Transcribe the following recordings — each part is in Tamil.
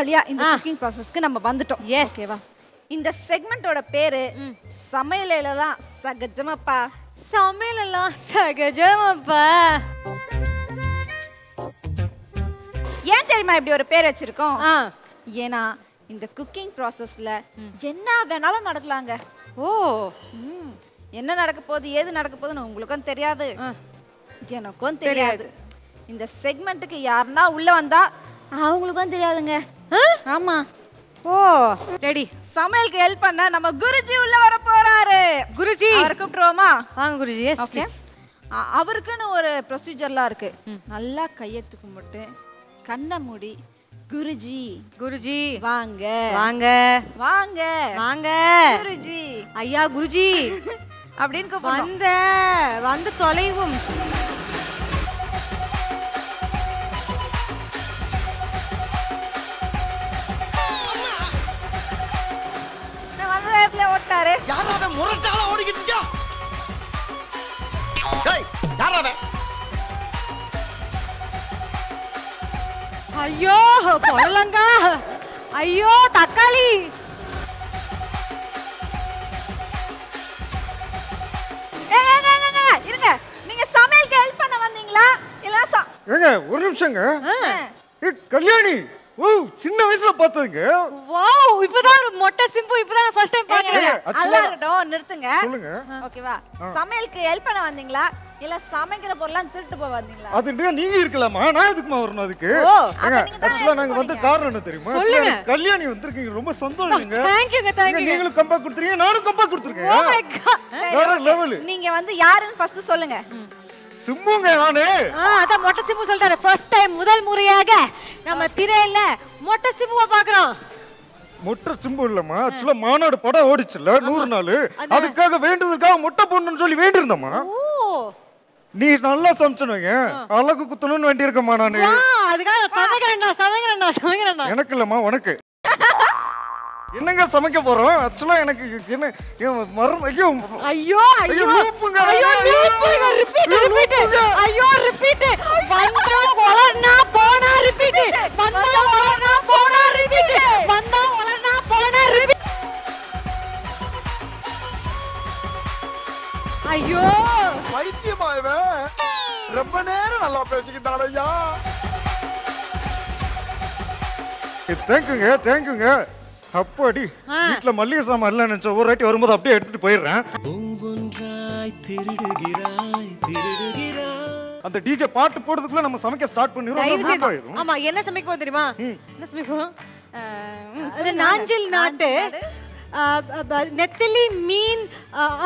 வழியா இந்த குக்கிங் processக்கு நம்ம வந்துட்டோம். ஓகேவா? இந்த செக்மெண்டோட பேரு சமையலையில தான் சகஜமாப்பா. சமையலெல்லாம் சகஜமாப்பா. ஏன் தெரியுமா இப்படி ஒரு பேர் வச்சிருக்கோம்? ஏன்னா இந்த குக்கிங் ப்ராசஸ்ல என்ன வேணாலும் நடக்கலாங்க. ஓ, என்ன நடக்க போகுது ஏது நடக்க போகுதுன்னு உங்களுக்கும் தெரியாது, எனக்கும் தெரியாது. இந்த செக்மெண்ட்டுக்கு யாருன்னா உள்ள வந்தா அவங்களுக்கும் தெரியாதுங்க. ஆமா. ஓ ரெடி, சமையலுக்கு ஹெல்ப் பண்ண நம்ம குருஜி உள்ள வர போறாரு. குருஜி கூப்பிட்டுருவோமா? வாங்க குருஜி. ஓகே, அவருக்குன்னு ஒரு ப்ரொசீஜர்லாம் இருக்கு. நல்லா கையெடுத்து கும்பிட்டு கண்ணை மூடி குருஜி குருஜி வாங்க வாங்க வாங்க வாங்க குருஜி ஐயா குருஜி அப்படின்னு கூப்பிட்டு வந்த வந்து தொலைவும். நான் வந்த நேரத்துல ஓட்டாரு. யாரா அவன்? முரட்டால ஓடிக்கிட்டு இருக்கா. டேய் யாரா அவன்? ஐயோ பொருளங்கா, ஐயோ தக்காளி. இருங்க, நீங்க சமையலுக்கு ஹெல்ப் பண்ண வந்தீங்களா? இல்ல ஏங்க ஒரு நிமிஷங்க. கல்யாணி சின்ன வயசுல பார்த்ததுங்க. வாவ், இப்பதான் மொட்டை சிம்பு இப்பதான் ஃபர்ஸ்ட் டைம் பார்க்கறேன். நல்லா இருக்கட்டும், நிறுத்துங்க. சொல்லுங்க. ஓகேவா, சமையலுக்கு ஹெல்ப் பண்ண வந்தீங்களா இல்ல சமைக்கிற பொருளா திருட்டு போய் வந்தீங்களா? அது நீங்க இருக்கலாமா, நான் எதுக்குமா வரணும் அதுக்கு? ஆக்சுவலா நாங்க வந்து காரணம் என்ன தெரியுமா? கல்யாணி வந்திருக்கீங்க, ரொம்ப சந்தோஷங்க. தேங்க்யூங்க, தேங்க்யூ. நீங்களும் கம்பா கொடுத்துறீங்க, நானும் கம்பா கொடுத்துருக்கேன். ஓ மை காட், வேற லெவல். நீங்க வந்து யாருன்னு ஃபர்ஸ்ட் சொல்லுங்க. சிம்புங்க நானே. அத மொட்டை சிம்பு சொல்றாரு. ஃபர்ஸ்ட் டைம், முதல் முறையாக நம்ம திரையில மொட்டை சிம்புவை பார்க்கறோம். மொட்டை சிம்பு இல்லம்மா, ஆக்சுவலா மாநாடு படம் ஓடிச்சுல 100 நாள், அதுக்காக வேண்டியதுக்காக மொட்டை பொண்ணுன்னு சொல்லி வேண்டியிருந்தம்மா. நீ நல்லா சமைச்சனுங்க, அழகு குத்தணும்னு வேண்டி இருக்கமா நானு. அதுக்காக சமைக்கிறேன்னா எனக்கு இல்லம்மா, உனக்கு. என்னங்க சமைக்க போறோம்? ஆக்சுவலா எனக்கு என்ன மரம். ஐயோ ஐயோ ஐயோ லூப்புங்க, ஐயோ லூப்புங்க. ரிப்பீட் ரிப்பீட், ஐயோ ரிப்பீட். வந்தா வளர்னா போனா ரிப்பீட், வந்தா வளர்னா போனா ரிப்பீட், வந்தா வளர்னா போனா ரிப்பீட். ஐயோ பைத்தியமாவே ரொம்ப நேரம் நல்லா பேசிக்கிட்டான் ஐயா. தேங்க்யூங்க, தேங்க்யூங்க. அப்பாடி, வீட்டுல மல்லிகை சாமான் இல்ல நினைச்ச ஒரு வாட்டி வரும்போது அப்படியே எடுத்துட்டு போயிடுறேன். அந்த டிஜே பாட்டு போடுறதுக்குள்ள நம்ம சமைக்க ஸ்டார்ட் பண்ணிடுவோம். ஆமா, என்ன சமைக்க தெரியுமா? என்ன சமைக்கும்? அது நாஞ்சில் நாட்டு நெத்திலி மீன்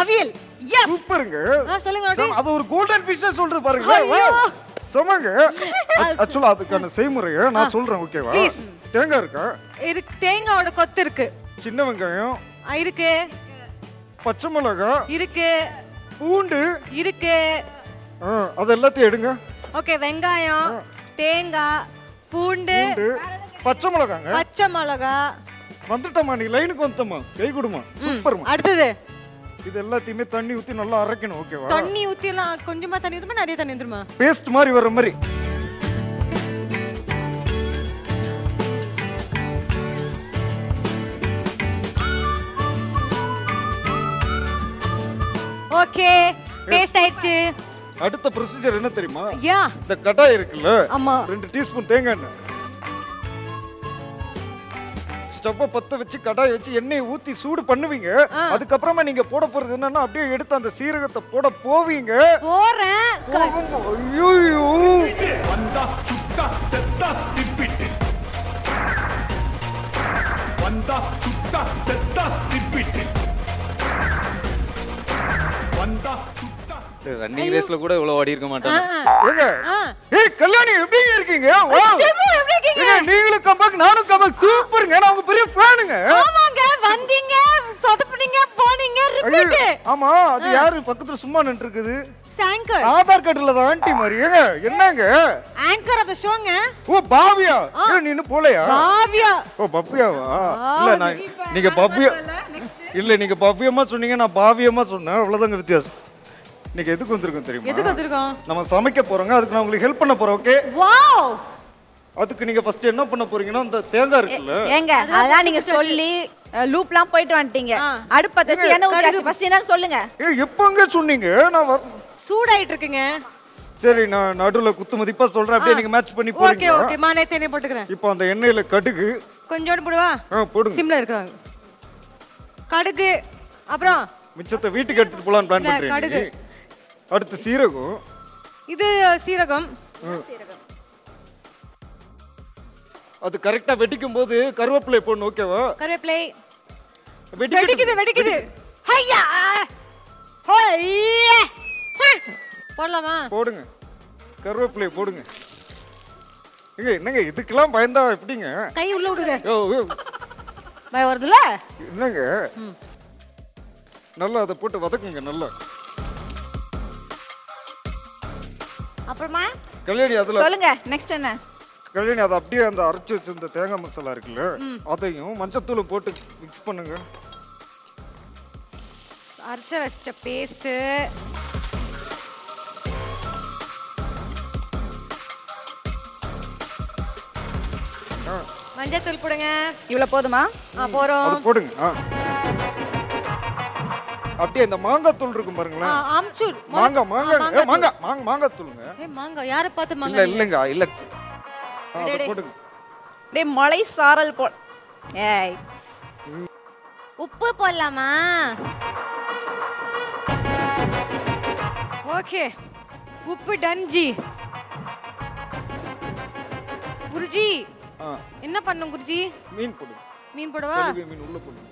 அவியல். எஸ், சூப்பர்ங்க. சொல்லுங்க. அது ஒரு கோல்டன் ஃபிஷ் சொல்றது பாருங்க. சமங்க. ஆக்சுவலா அதுக்கான செய்முறையை நான் சொல்றேன், ஓகேவா? தேங்காய் இருக்கா? இருக்கு. தேங்காயோட கொத்து இருக்கு. சின்ன வெங்காயம் இருக்கு. பச்சை மிளகாய் இருக்கு. பூண்டு இருக்கு. அது எல்லாத்தையும் எடுங்க. ஓகே, வெங்காயம், தேங்காய், பூண்டு, பச்சை மிளகாங்க. பச்சை மிளகாய் வந்துட்டமா, நீ லைனுக்கு வந்துட்டமா, கை கொடுமா. சூப்பர்மா. அடுத்து இது எல்லாத்தையுமே தண்ணி ஊத்தி நல்லா அரைக்கணும், ஓகேவா? தண்ணி ஊத்தி எல்லாம் கொஞ்சமா தண்ணி ஊத்துமா, நிறைய தண்ணி ஊத்துமா? பேஸ்ட் மாதிரி வர மாதிரி. ஓகே, பேஸ்ட் ஆயிடுச்சு. அடுத்த ப்ரொசீஜர் என்ன தெரியுமா? யா, இந்த கடாய் இருக்குல்ல, ஆமா, 2 டீஸ்பூன் தேங்காய் எண்ணெய். ஸ்டவ்வை பற்ற வச்சு கடாய் வச்சு எண்ணெயை ஊற்றி சூடு பண்ணுவீங்க. அதுக்கப்புறமா நீங்க போட போறது என்னன்னா, அப்படியே எடுத்து அந்த சீரகத்தை போட போவீங்க. ரன்னிங் ரேஸ்ல கூட இவ்வளவு ஓடி இருக்க மாட்டாங்க. கல்யாணி எப்படிங்க இருக்கீங்க? நீங்களும் கம்பேக், நானும் கம்பேக். சூப்பர்ங்க, நான் உங்க பெரிய ஃபேனுங்க. ஆமாங்க, வந்தீங்க, சொதப்புனீங்க, போனீங்க, ரிப்பீட். ஆமா, அது யாரு பக்கத்துல சும்மா நின்னுக்குது? சாங்கர். ஆதார் கார்டுல தான் ஆன்ட்டி மாரியேங்க. என்னங்க ஆங்கர் ஆஃப் தி ஷோங்க? ஓ பாவியா, நீ இன்னும் போலையா? பாவியா? ஓ பப்பியாவா? இல்ல நான் நீங்க பப்பியா இல்ல, நீங்க பப்பியமா சொன்னீங்க, நான் பாவியமா சொன்னேன், அவ்வளவுதான் வித்தியாசம். நீங்க எதுக்கு வந்திருக்கோம் தெரியுமா? எதுக்கு வந்திருக்கோம்? நம்ம சமைக்க போறோங்க, அதுக்கு நான் உங்களுக்கு ஹெல்ப் பண்ண போறேன். ஓகே. வாவ், அதுக்கு நீங்க ஃபர்ஸ்ட் என்ன பண்ண போறீங்கன்னா அந்த தேங்காய் இருக்குல்ல ஏங்க அதான் நீங்க சொல்லி லூப்லாம் போயிட்டு வந்துட்டீங்க அடுப்பு தச்சி என்ன ஊத்தியாச்சு ஃபர்ஸ்ட் என்ன சொல்லுங்க ஏய் எப்பங்க சொன்னீங்க நான் சூடாயிட்டு இருக்கேங்க சரி நான் நடுவுல குத்து மதிப்பா சொல்றேன் அப்படியே நீங்க மேட்ச் பண்ணி போறீங்க ஓகே ஓகே மானே தேனே போட்டுக்கறேன் இப்போ அந்த எண்ணெயில கடுகு கொஞ்சம் போடுவா போடுங்க சிம்ல இருக்குங்க கடுகு அப்புறம் மிச்சத்தை வீட்டுக்கு எடுத்துட்டு போலாம் பிளான் பண்றீங்க கடுகு அடுத்து சீரகம் இது சீரகம் சீரகம் அது கரெக்ட்டா வெடிக்கும்போது கருவேப்பிலை போடுங்க ஓகேவா கருவேப்பிலை வெடிக்குது வெடிக்குது ஹய்யா ஹய்யா போடலாமா போடுங்க கருவேப்பிலை போடுங்க இங்க என்னங்க இதுக்கெல்லாம் பயந்தா எப்படிங்க கை உள்ள விடுங்க பய வருதுல என்னங்க நல்லா அத போட்டு வதக்குங்க நல்லா அப்புறமா கல்யாணி அதல சொல்லுங்க நெக்ஸ்ட் என்ன கல்யாணி அத அப்படியே அந்த அரைச்சு வச்சிருந்த தேங்காய் மசாலா இருக்குல அதையும் மஞ்சள் தூள் போட்டு mix பண்ணுங்க அரைச்சு வச்ச பேஸ்ட் மஞ்சள் தூள் போடுங்க இவ்ளோ போதுமா ஆ போறோம் அது போடுங்க அப்படியே இந்த மாங்காய் தூள் இருக்கும் பாருங்களா ஆம்சூர் மாங்காய் மாங்காய் மாங்காய் மாங்காய் தூளுங்க ஏ மாங்காய் யாரை பார்த்து மாங்காய் இல்ல இல்லங்க இல்ல அது போடுங்க டேய் மலை சாரல் போ ஏய் உப்பு போடலாமா ஓகே உப்பு டன் ஜி குருஜி என்ன பண்ணனும் குருஜி மீன் போடு மீன் போடுவா மீன் உள்ள போடு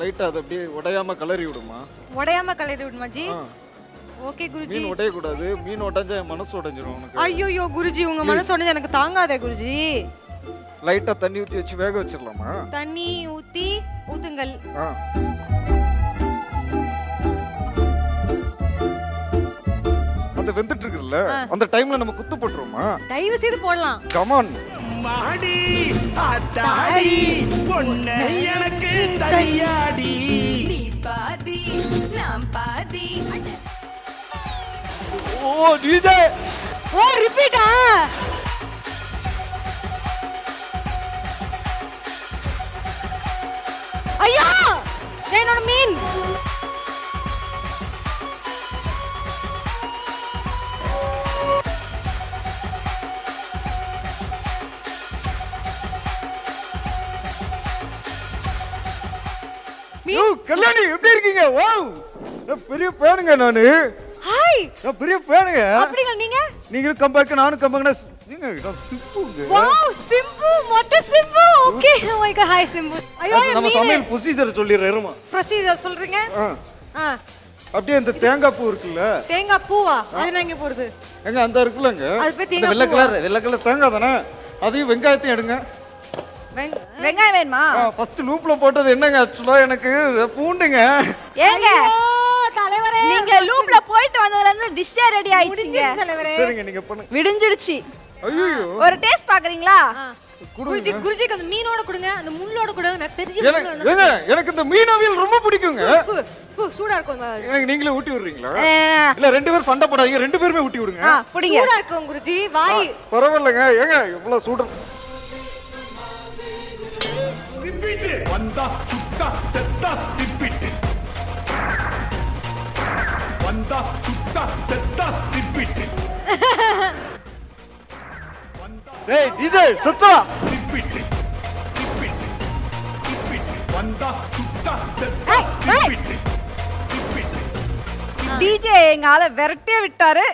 லைட்டா அது அப்படியே உடையாம கலரி விடுமா உடையாம கலரி விடுமா ஜி ஓகே குருஜி மீன் உடைய கூடாது மீன் உடைஞ்சா மனசு உடைஞ்சிரும் உங்களுக்கு ஐயோ குருஜி உங்க மனசு உடைஞ்சா எனக்கு தாங்காதே குருஜி லைட்டா தண்ணி ஊத்தி வச்சு வேக வச்சிரலாமா தண்ணி ஊத்தி ஊதுங்கள் அது வெந்துட்டு இருக்குல்ல அந்த டைம்ல நம்ம குத்து போட்றோமா டைவ் செய்து போடலாம் கம் ஆன் மாடி ஆத்தாடி பொண்ணே எனக்கு தரியாடி நீ பாதி நான் பாதி ஓ டிஜே ஓ ரிப்பீட்டா ஐயா என்னோட மீன் கல்யாணி எப்படி இருக்கீங்க வாவ் நான் பெரிய ஃபேனுங்க நானு ஹாய் நான் பெரிய ஃபேனுங்க அப்படிங்க நீங்க நீங்களும் கம் பேக் நானும் கம் பேக்னா நீங்க சிம்புங்க வாவ் சிம்பு மொட்ட Simbu okay oh my God hi Simbu ஐயோ நம்ம சமையல் ப்ரொசீஜர் சொல்லிறேன் ப்ரொசீஜர் சொல்றீங்க ஆ அப்படியே அந்த தேங்காய் பூ இருக்குல்ல தேங்காய் பூவா அது எங்க போறது எங்க அந்த இருக்குலங்க அது வெள்ளை கலர் தேங்காய் தான அதையும் வெங்காயத்தையும் எடுங்க வெங்காயம் வேணுமா ஃபர்ஸ்ட் லூப்ல போட்டது என்னங்க एक्चुअली எனக்கு பூண்டுங்க ஏங்க தலைவரே நீங்க லூப்ல போயிட்டு வந்ததுல இருந்து டிஷ் ரெடி ஆயிடுச்சுங்க தலைவரே சரிங்க நீங்க பண்ணுங்க விடிஞ்சிடுச்சு ஐயோ ஒரு டேஸ்ட் பாக்குறீங்களா குருஜி குருஜி அந்த மீனோட கொடுங்க அந்த முள்ளோட கொடுங்க நான் பெரிய மீனோட எனக்கு இந்த மீன் அவியல் ரொம்ப பிடிக்கும்ங்க சூடா இருக்கும் எனக்கு நீங்களே ஊட்டி விடுறீங்களா இல்ல ரெண்டு பேரும் சண்டை போடாதீங்க ரெண்டு பேருமே ஊட்டி விடுங்க சூடா இருக்கும் குருஜி வாய் பரவாயில்லைங்க ஏங்க இவ்வளவு சூடா வந்தா சுத்தா செத்தா திப்பிட்டு வந்தா சுத்தா செத்தா திப்பிட்டு டேய் டிஜே சுத்தா திப்பிட்டு திப்பிட்டு திப்பிட்டு வந்தா சுத்தா செத்தா திப்பிட்டு திப்பிட்டு டிஜே எங்கால விரட்டே விட்டாரு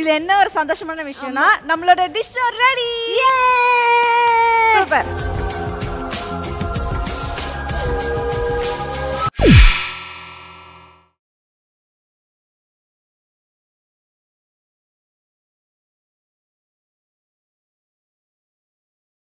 இது என்ன ஒரு சந்தோஷமான விஷயம்னா நம்மளோட டிஷ் ரெடி யே சூப்பர்